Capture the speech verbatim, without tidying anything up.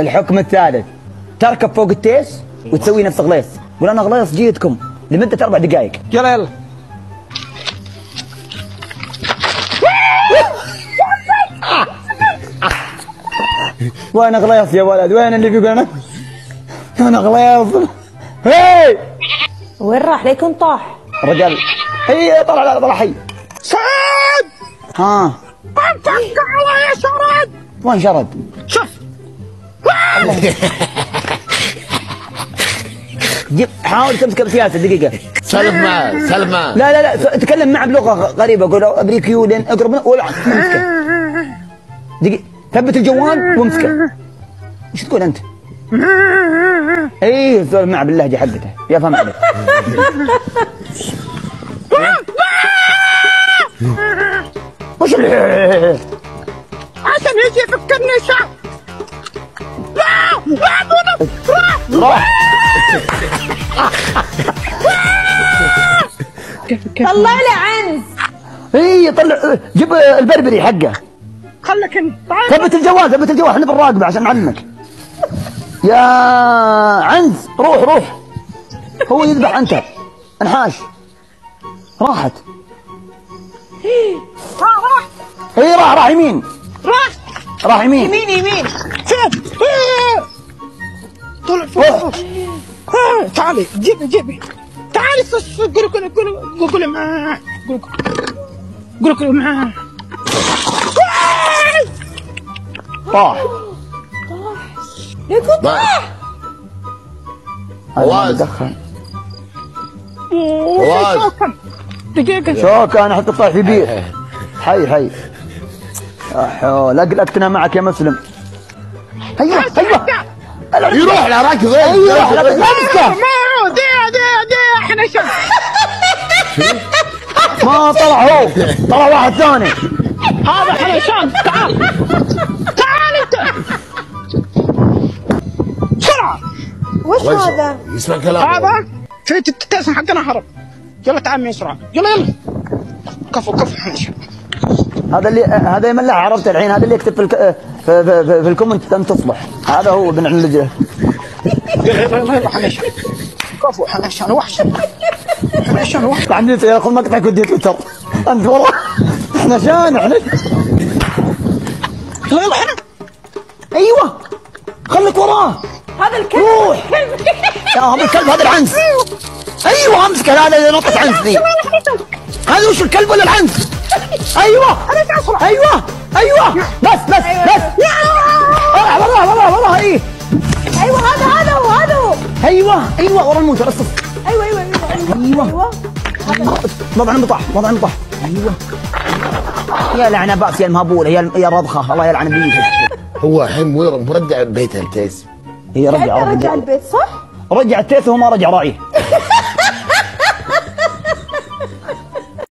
الحكم الثالث تركب فوق التيس وتسوي نفس غليص، ولا انا غليص جيتكم لمده اربع دقائق. يلا يلا. وين غليص يا ولد؟ وين اللي بيقول انا؟ انا غليص. هي وين راح ليكون طاح؟ رجال اي طلع لا طلع حي. سعد ها انت قهوه يا شرد. وين شرد؟ شوف جيب حاول تمسك بسياسه دقيقه. سلم معاه سلم معاه. لا لا لا تكلم معه بلغه غريبه، قول ابريك يولين اقرب منه والعب امسكه. دقيقه ثبت الجوال وامسكه. وش تقول انت؟ ايه سولف معه باللهجه حقته يفهم عليك. وش اللي عشان يجي يفكرني شعب؟ لا لا دون راح طلع لي عنز. اي طلع جيب البربري حقه. خلك انت ثبت الجواز ثبت الجواز احنا بنراقبه عشان نعلمك. يا عنز روح روح هو يذبح انت انحاش. راحت راح اي راح راح يمين راح راح يمين يمين يمين شوف طلع فوق. تعالي جيبي جيبي تعالي قولي قولي قولي قولي معاه قولي قولي معاه. طاح طاح طاح فواز فواز دقيقة شوكة أنا حتى طاح في بير حي حي. لا أقلقتنا معك يا مسلم. أيوه أيوه يروح لا راكض يروح لا مسكه ما يعود. دقيقة دقيقة دقيقة احنا شوف ما طلع هو طلع واحد ثاني هذا حلشان. تعال تعال انت بسرعة. وش هذا؟ يسمع كلام هذا؟ في التسع حقنا هرب. يلا تعال بسرعة يلا يلا كفو كفو. هذا اللي هذا يملح عرفت الحين. هذا اللي يكتب في الك... في, في, في الكومنت لم تصلح. هذا هو ابن علجه. يلا يلا يلا حنشان كفو حنشان وحش حنشان وحش. عندي ياخذ مقطعك ودي تويتر انت والله. حنشان احنا يلا يلا حنا ايوه خليك وراه. هذا الكلب روح يا هذا الكلب هذا العنز. ايوه امسك هذا اللي نطت عنز ذي. هذا وش الكلب ولا العنز؟ ايوه ايوه ايوه بس بس بس اه والله والله والله ايه. ايوه هذا هذا هو هذا هو. ايوه ايوه ورا الموتر اصف. ايوه ايوه ايوه ايوه وضع المطاح وضع المطاح. ايوه يا لعنه باس يا المهبوله يا يا رضخه الله يلعن بيتك. هو الحين مرجع بيته التيس. هي رجع رجع البيت صح؟ رجع التيس وهو ما رجع راعيه.